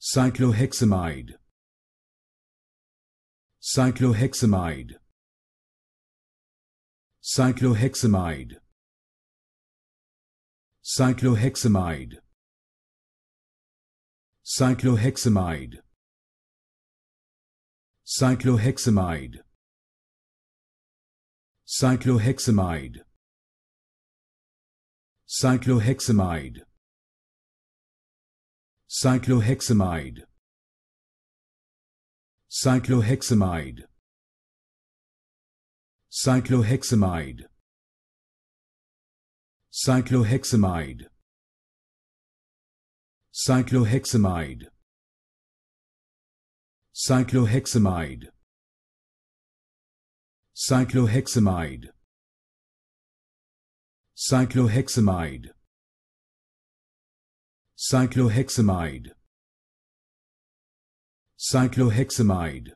Cycloheximide. Cycloheximide. Cycloheximide. Cycloheximide. Cycloheximide. Cycloheximide. Cycloheximide. Cycloheximide. Cycloheximide. Cycloheximide. Cycloheximide. Cycloheximide. Cycloheximide. Cycloheximide. Cycloheximide. Cycloheximide. Cycloheximide. Cycloheximide.